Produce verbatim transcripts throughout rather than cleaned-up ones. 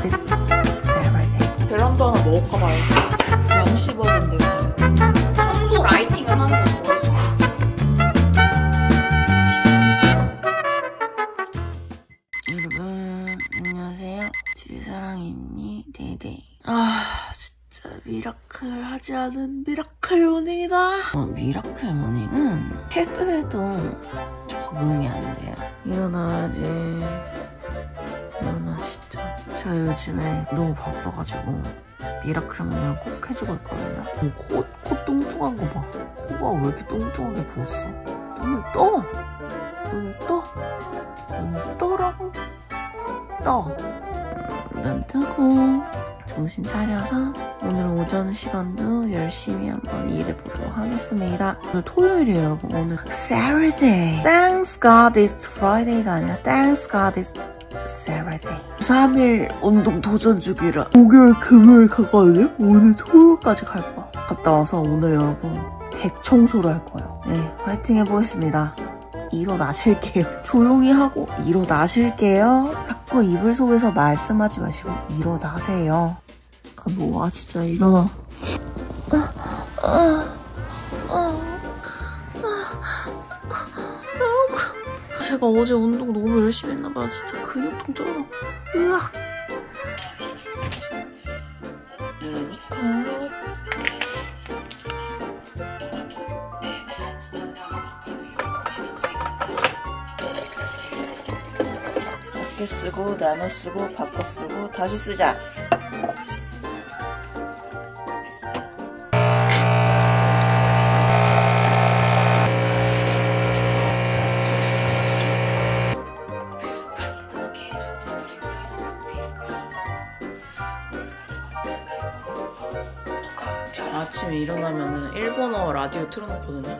God is Saturday. 베란다 하나 먹을까봐요. 양 씹어본데요. 청소 라이팅을 하는 거 좋아해서. 여러분 안녕하세요. 지사랑이니 데이데이. 아 진짜 미라클 하지 않은 미라클 모닝이다. 어, 미라클 모닝은 해도 해도 적응이 안 돼요. 일어나야지. 나 진짜 제가 요즘에 너무 바빠가지고 미라클 모닝을 꼭 해주고 있거든요. 코, 코 뚱뚱한 거 봐. 코가 왜 이렇게 뚱뚱하게 부었어? 눈을 떠! 눈을 떠! 눈을 떠라고! 떠! 눈 뜨고 정신 차려서 오늘 오전 시간도 열심히 한번 일해보도록 하겠습니다. 오늘 토요일이에요 여러분. 오늘 Saturday! Thanks God it's Friday가 아니라 Thanks God it's Saturday. 삼 일 운동 도전 주기라 목요일 금요일 가거든요. 오늘 토요일까지 갈 거야. 갔다 와서 오늘 여러분 대청소를 할 거예요. 네, 화이팅 해보겠습니다. 일어나실게요. 조용히 하고 일어나실게요. 자꾸 이불 속에서 말씀하지 마시고 일어나세요. 아, 뭐야 진짜 일어나. 아, 아, 아. 제가 어제 운동 너무 열심히 했나봐요. 진짜 근육통 쩔어. 으악! 아껴 쓰고, 나눠 쓰고, 바꿔 쓰고, 다시 쓰자! 아침에 일어나면은 일본어 라디오 틀어놓거든요.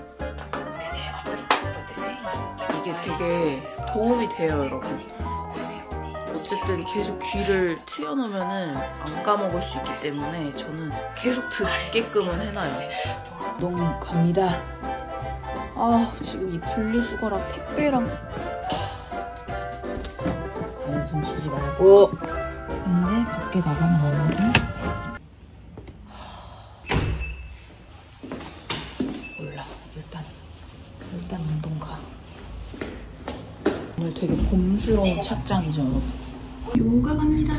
이게 되게 도움이 돼요 여러분. 어쨌든 계속 귀를 트여놓으면은 안 까먹을 수 있기 때문에 저는 계속 듣게끔은 해놔요. 너무 갑니다. 아 지금 이 분리수거랑 택배랑 아, 숨 쉬지 말고. 근데 밖에 나가면 뭐하냐? 되게 봄스러운 착장이죠 여러분. 요가 갑니다.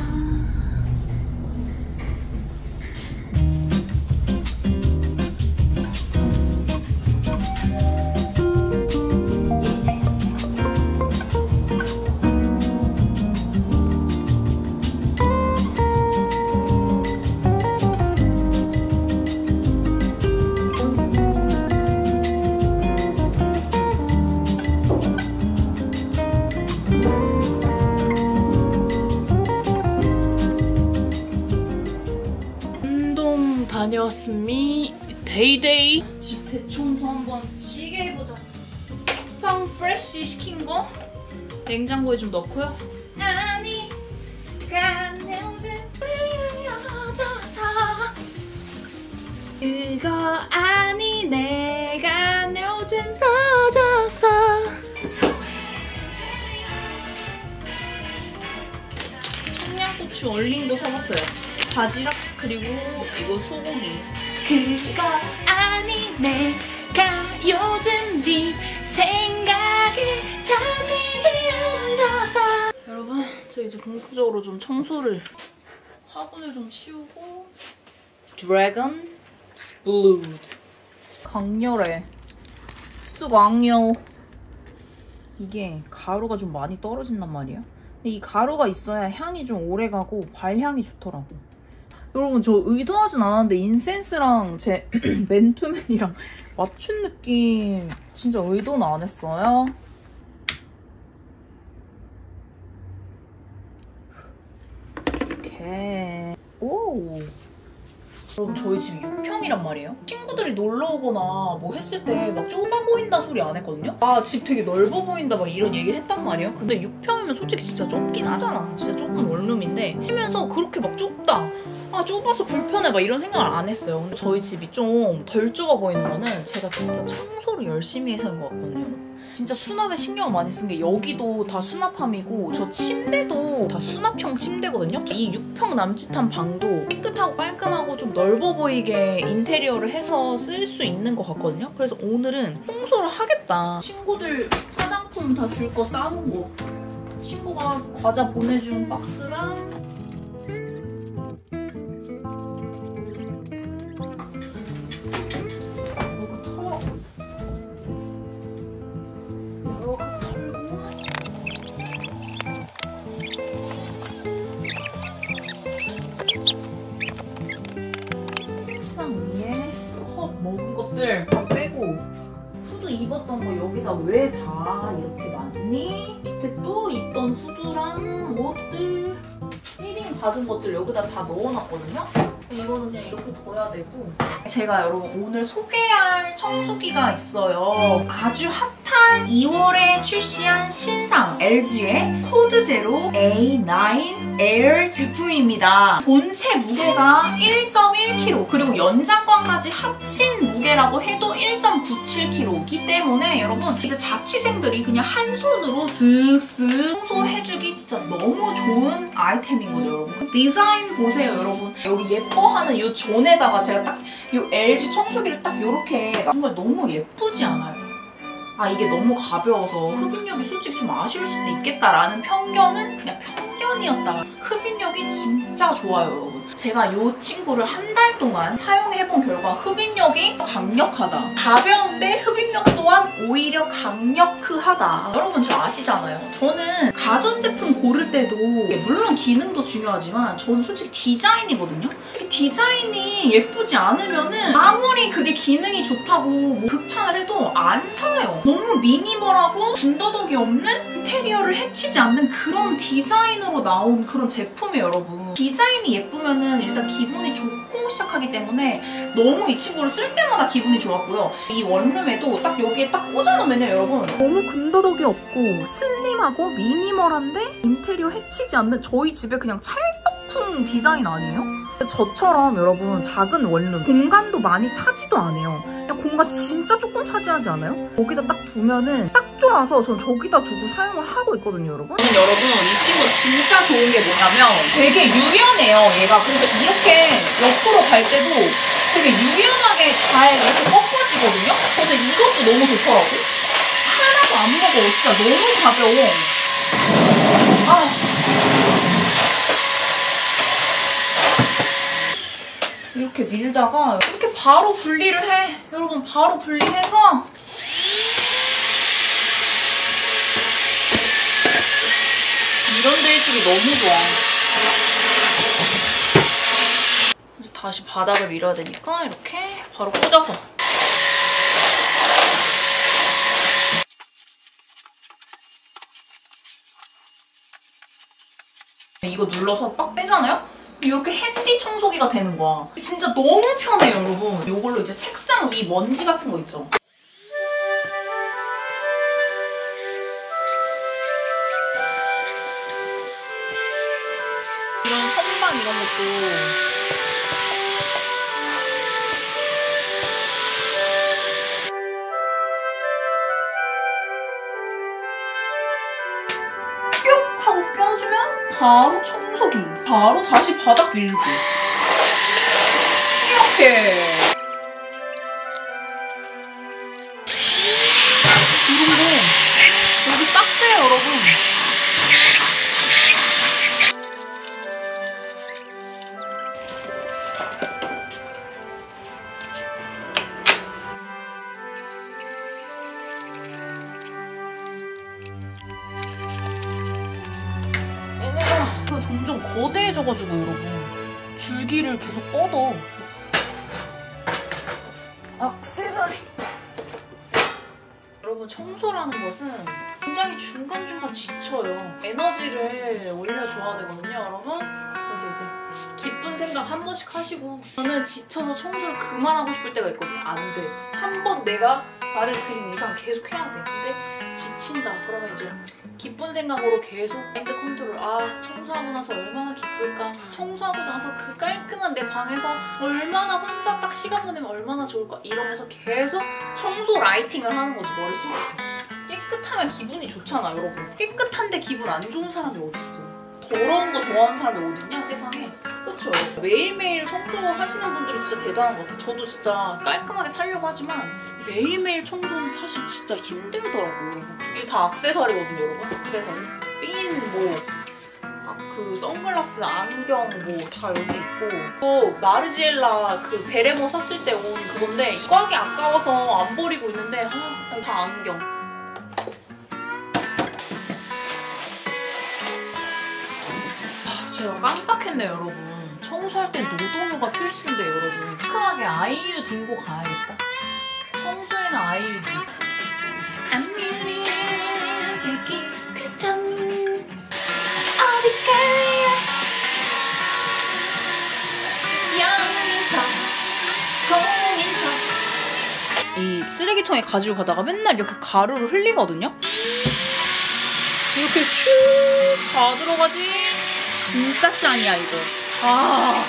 다녀왔음이 데이데이. 집 대청소 한번 시게 해보자. 쿠팡 프레쉬 시킨 거 냉장고에 좀 넣고요. 아니 그거 아니 내가 요즘 빠져서 청양고추 얼린 거 사봤어요. 바지락 그리고 이거 소고기. 그거 아니 내가 요즘 네 생각에 잠이 지어져서. 여러분 저 이제 본격적으로 좀 청소를 화분을 좀 치우고. 드래곤 스플루드 강렬해. 쑥강렬. 이게 가루가 좀 많이 떨어진단 말이야. 근데 이 가루가 있어야 향이 좀 오래가고 발향이 좋더라고. 여러분 저 의도하진 않았는데 인센스랑 제 맨투맨이랑 맞춘 느낌. 진짜 의도는 안 했어요. 오케이. 오. 여러분 저희 지금 육 평이란 말이에요. 친구들이 놀러오거나 뭐 했을 때 막 좁아 보인다 소리 안 했거든요. 아 집 되게 넓어 보인다 막 이런 얘기를 했단 말이에요. 근데 육 평이면 솔직히 진짜 좁긴 하잖아. 진짜 조금 원룸인데 하면서 그렇게 막 좁다 아 좁아서 불편해 막 이런 생각을 안 했어요. 근데 저희 집이 좀 덜 좁아 보이는 거는 제가 진짜 청소를 열심히 해서인 것 같거든요. 진짜 수납에 신경 많이 쓴 게 여기도 다 수납함이고 저 침대도 다 수납형 침대거든요. 이 육 평 남짓한 방도 깨끗하고 깔끔하고 좀 넓어 보이게 인테리어를 해서 쓸 수 있는 것 같거든요. 그래서 오늘은 청소를 하겠다. 친구들 화장품 다 줄 거 싸놓은 거, 친구가 과자 보내준 박스랑 왜 다 이렇게 많니? 밑에 또 입던 후드랑 옷들, 찌링 받은 것들 여기다 다 넣어놨거든요? 이거는 그냥 이렇게 둬야 되고, 제가 여러분 오늘 소개할 청소기가 있어요. 아주 핫한 이월에 출시한 신상 엘지의 코드제로 에이 나인 에어 제품입니다. 본체 무게가 일 점 일 킬로그램, 그리고 연장관까지 합친 무게라고 해도 일 점 구칠 킬로그램이기 때문에 여러분 이제 자취생들이 그냥 한 손으로 슥슥 청소해주기 진짜 너무 좋은 아이템인 거죠, 여러분. 디자인 보세요, 여러분. 여기 예뻐하는 이 존에다가 제가 딱 이 엘지 청소기를 딱 이렇게, 정말 너무 예쁘지 않아요? 아, 이게 너무 가벼워서 흡입력이 솔직히 좀 아쉬울 수도 있겠다라는 편견은 그냥 편견이었다. 흡입력이 진짜 좋아요, 여러분. 제가 이 친구를 한 달 동안 사용해본 결과 흡입력이 강력하다. 가벼운데 흡입력 또한 오히려 강력하다. 여러분 저 아시잖아요. 저는 가전제품 고를 때도 물론 기능도 중요하지만 저는 솔직히 디자인이거든요. 디자인이 예쁘지 않으면은 아무리 그게 기능이 좋다고 뭐 극찬을 해도 안 사요. 너무 미니멀하고 군더더기 없는, 인테리어를 해치지 않는 그런 디자인으로 나온 그런 제품이에요, 여러분. 디자인이 예쁘면은 일단 기분이 좋고 시작하기 때문에 너무 이 친구를 쓸 때마다 기분이 좋았고요. 이 원룸에도 딱 여기에 딱 꽂아놓으면요, 여러분 너무 군더더기 없고 슬림하고 미니멀한데 인테리어 해치지 않는, 저희 집에 그냥 찰떡품 디자인 아니에요? 저처럼 여러분 작은 원룸, 공간도 많이 차지도 안 해요. 그냥 공간 진짜 조금 차지하지 않아요? 여기다 딱 두면은 딱 좋아서 전 저기다 두고 사용을 하고 있거든요, 여러분. 음, 여러분 이 친구 진짜 좋은 게 뭐냐면 되게 유연해요, 얘가. 그래서 이렇게 옆으로 갈 때도 되게 유연하게 잘 이렇게 꺾어지거든요? 저는 이것도 너무 좋더라고. 하나도 안 무거워. 진짜 너무 가벼워. 아. 이렇게 밀다가 이렇게 바로 분리를 해. 여러분 바로 분리해서 이런 데 해주기 너무 좋아. 이제 다시 바닥을 밀어야 되니까 이렇게 바로 꽂아서. 이거 눌러서 빡 빼잖아요? 이렇게 핸디 청소기가 되는 거야. 진짜 너무 편해요, 여러분. 이걸로 이제 책상 위 먼지 같은 거 있죠? 이런 선반 이런 것도 뿅 하고 껴주면 바로 청소기, 바로 다시 바닥 밀고 이렇게. 이런데 여기 싹 빼요, 여러분. 점점 거대해져가지고 여러분 줄기를 계속 뻗어. 액세서리. 여러분 청소라는 것은 굉장히 중간중간 지쳐요. 에너지를 올려줘야 되거든요, 여러분. 그래서 이제 기쁜 생각 한 번씩 하시고, 저는 지쳐서 청소를 그만하고 싶을 때가 있거든요. 안 돼. 한 번 내가 나를 들인 이상 계속 해야 돼. 근데 지친다 그러면 이제 기쁜 생각으로 계속 마인드 컨트롤. 아, 청소하고 나서 얼마나 기쁠까. 청소하고 나서 그 깔끔한 내 방에서 얼마나 혼자 딱 시간 보내면 얼마나 좋을까. 이러면서 계속 청소 라이팅을 하는 거지, 머릿속으로. 깨끗 깨끗하면 기분이 좋잖아 여러분. 깨끗한데 기분 안 좋은 사람이 어딨어. 더러운 거 좋아하는 사람이 어딨냐 세상에. 그쵸? 매일매일 청소하시는 분들이 진짜 대단한 것 같아요. 저도 진짜 깔끔하게 살려고 하지만 매일매일 청소는 사실 진짜 힘들더라고요 여러분. 이게 다 액세서리거든요 여러분. 액세서리 핀 뭐 그 선글라스, 안경 뭐 다 여기 있고, 또 마르지엘라 그 베레모 샀을 때 온 그건데 꽉이 아까워서 안 버리고 있는데 아, 다 안경. 아, 제가 깜빡했네요 여러분. 청소할 땐 노동요가 필수인데 여러분 시크하게 아이유 들고 가야겠다. 청소에는 아이유지. 이 쓰레기통에 가지고 가다가 맨날 이렇게 가루를 흘리거든요? 이렇게 슉 다 들어가지? 진짜 짠이야 이거. 아.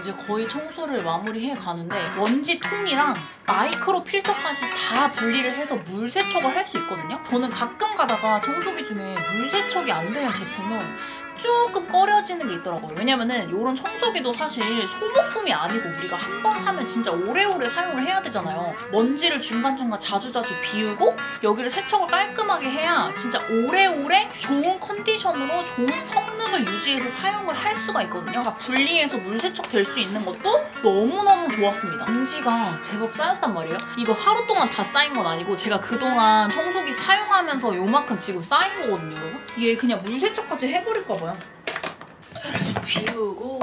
이제 거의 청소를 마무리해 가는데 먼지통이랑 마이크로 필터까지 다 분리를 해서 물 세척을 할 수 있거든요? 저는 가끔 가다가 청소기 중에 물 세척이 안 되는 제품은 조금 꺼려지는 게 있더라고요. 왜냐면은 이런 청소기도 사실 소모품이 아니고 우리가 한 번 사면 진짜 오래오래 사용을 해야 되잖아요. 먼지를 중간중간 자주자주 비우고 여기를 세척을 깔끔하게 해야 진짜 오래오래 좋은 컨디션으로 좋은 성능을 유지해서 사용을 할 수가 있거든요. 다 분리해서 물 세척될 수 있는 것도 너무너무 좋았습니다. 먼지가 제법 쌓였단 말이에요. 이거 하루 동안 다 쌓인 건 아니고 제가 그동안 청소기 사용하면서 요만큼 지금 쌓인 거거든요 여러분. 얘 그냥 물 세척까지 해버릴까 봐. 좀 비우고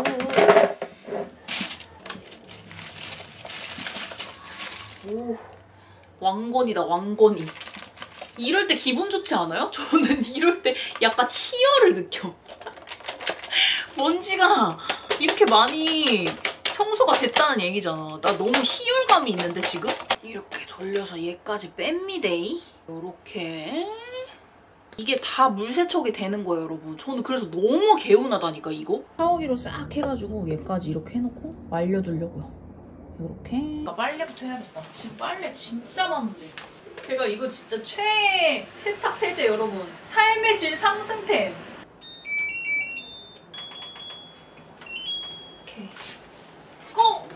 오 왕건이다 왕건이. 이럴 때 기분 좋지 않아요? 저는 이럴 때 약간 희열을 느껴. 먼지가 이렇게 많이 청소가 됐다는 얘기잖아. 나 너무 희열감이 있는데 지금? 이렇게 돌려서 얘까지 뺍니데이 요렇게. 이게 다 물세척이 되는 거예요 여러분. 저는 그래서 너무 개운하다니까 이거. 샤워기로 싹 해가지고 얘까지 이렇게 해놓고 말려두려고요. 이렇게. 그러니까 빨래부터 해야겠다. 지금 빨래 진짜 많은데. 제가 이거 진짜 최애 세탁세제 여러분. 삶의 질 상승템. 오케이. Let's go!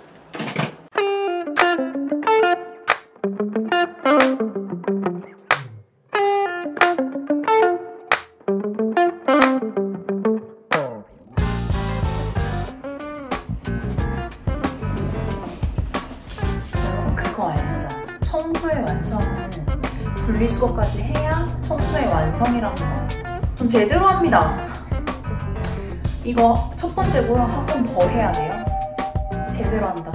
분리수거까지 해야 청소의 완성이라는 거. 전 제대로 합니다. 이거 첫 번째고요. 한 번 더 해야 돼요. 제대로 한다.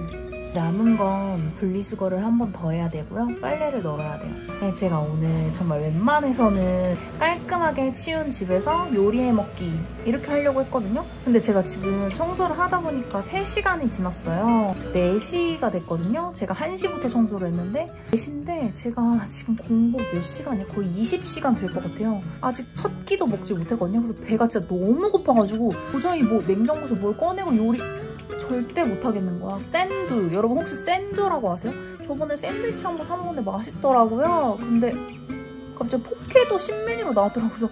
여러분 남은 건 분리수거를 한 번 더 해야 되고요. 빨래를 널어야 돼요. 네, 제가 오늘 정말 웬만해서는 깔끔하게 치운 집에서 요리해 먹기 이렇게 하려고 했거든요. 근데 제가 지금 청소를 하다 보니까 세 시간이 지났어요. 네 시가 됐거든요. 제가 한 시부터 청소를 했는데 네 시인데 제가 지금 공복 몇 시간이에요? 거의 이십 시간 될 것 같아요. 아직 첫 끼도 먹지 못했거든요. 그래서 배가 진짜 너무 고파가지고 도저히 뭐 냉장고에서 뭘 꺼내고 요리 절대 못하겠는 거야. 샌두. 여러분 혹시 샌두라고 아세요? 저번에 샌드위치 한번 사먹었는데 맛있더라고요. 근데 갑자기 포케도 신메뉴로 나왔더라고요. 그래서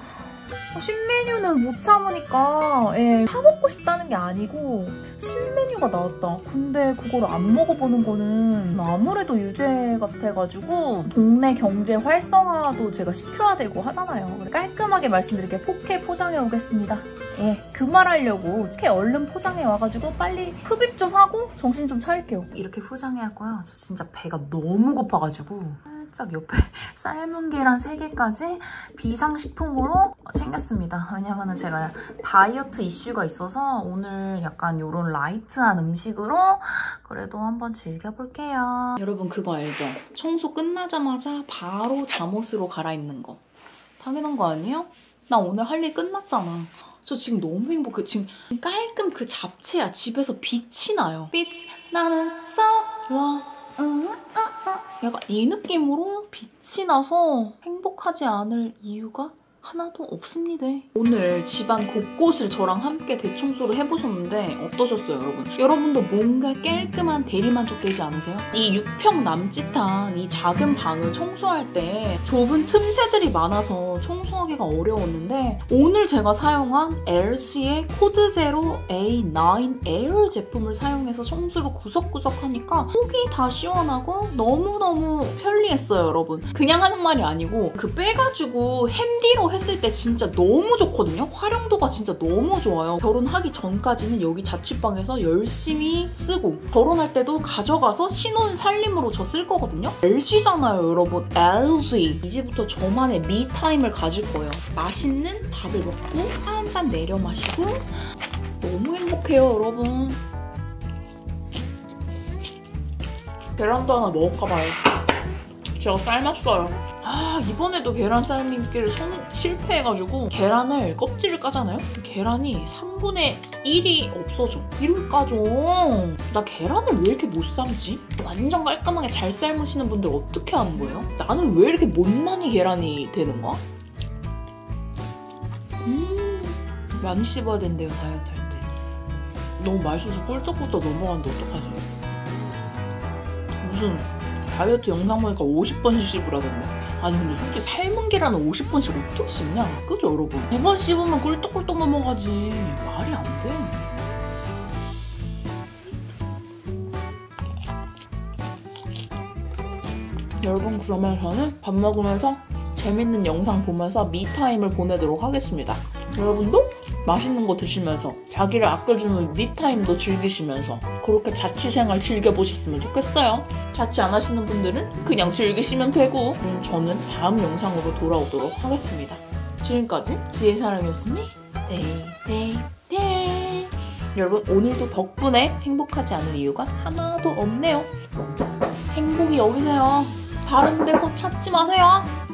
신메뉴는 못 참으니까 예, 사먹고 싶다는 게 아니고 신메뉴가 나왔다. 근데 그걸 안 먹어보는 거는 아무래도 유죄 같아가지고 동네 경제 활성화도 제가 시켜야 되고 하잖아요. 깔끔하게 말씀드릴게 포케 포장해 오겠습니다. 예, 그 말 하려고 포케 얼른 포장해 와가지고 빨리 흡입 좀 하고 정신 좀 차릴게요. 이렇게 포장해 왔고요. 저 진짜 배가 너무 고파가지고 살짝 옆에 삶은 계란 세 개까지 비상식품으로 챙겼습니다. 왜냐면은 제가 다이어트 이슈가 있어서 오늘 약간 요런 라이트한 음식으로 그래도 한번 즐겨볼게요. 여러분 그거 알죠? 청소 끝나자마자 바로 잠옷으로 갈아입는 거. 당연한 거 아니에요? 나 오늘 할 일 끝났잖아. 저 지금 너무 행복해. 지금 깔끔 그 잡채야. 집에서 빛이 나요. 빛이 나는 솔로 약간 이 느낌으로 빛이 나서 행복하지 않을 이유가 하나도 없습니다. 오늘 집안 곳곳을 저랑 함께 대청소를 해보셨는데 어떠셨어요, 여러분? 여러분도 뭔가 깔끔한 대리만족 되지 않으세요? 이 육 평 남짓한 이 작은 방을 청소할 때 좁은 틈새들이 많아서 청소하기가 어려웠는데 오늘 제가 사용한 엘지의 코드제로 에이 나인 에어 제품을 사용해서 청소를 구석구석 하니까 속이 다 시원하고 너무너무 편리했어요, 여러분. 그냥 하는 말이 아니고 그 빼가지고 핸디로 했을 때 진짜 너무 좋거든요. 활용도가 진짜 너무 좋아요. 결혼하기 전까지는 여기 자취방에서 열심히 쓰고 결혼할 때도 가져가서 신혼 살림으로 저 쓸 거거든요. 엘지잖아요, 여러분. 엘지. 이제부터 저만의 미타임을 가질 거예요. 맛있는 밥을 먹고 한 잔 내려 마시고 너무 행복해요, 여러분. 계란도 하나 먹을까 봐요. 제가 삶았어요. 아 이번에도 계란 삶기를 실패해가지고 계란을 껍질을 까잖아요? 계란이 삼분의 일이 없어져. 이렇게 까져. 나 계란을 왜 이렇게 못 삶지? 완전 깔끔하게 잘 삶으시는 분들 어떻게 하는 거예요? 나는 왜 이렇게 못난이 계란이 되는 거야? 음 많이 씹어야 된대요, 다이어트 할 때. 너무 맛있어서 꿀떡꿀떡 넘어가는데 어떡하지? 무슨 다이어트 영상 보니까 오십 번씩 씹으라던데. 아니 근데 솔직히 삶은 계란을 오십 번씩 어떻게 씹냐? 그죠 여러분? 두 번 씹으면 꿀떡꿀떡 넘어가지. 말이 안 돼. 여러분 그러면 저는 밥 먹으면서 재밌는 영상 보면서 미타임을 보내도록 하겠습니다. 여러분도 맛있는 거 드시면서 자기를 아껴주는 미타임도 즐기시면서 그렇게 자취생활 즐겨보셨으면 좋겠어요. 자취 안 하시는 분들은 그냥 즐기시면 되고 그럼 저는 다음 영상으로 돌아오도록 하겠습니다. 지금까지 지혜 사랑이었으니 데이데이데이 여러분 오늘도 덕분에 행복하지 않을 이유가 하나도 없네요. 행복이 여기세요. 다른 데서 찾지 마세요.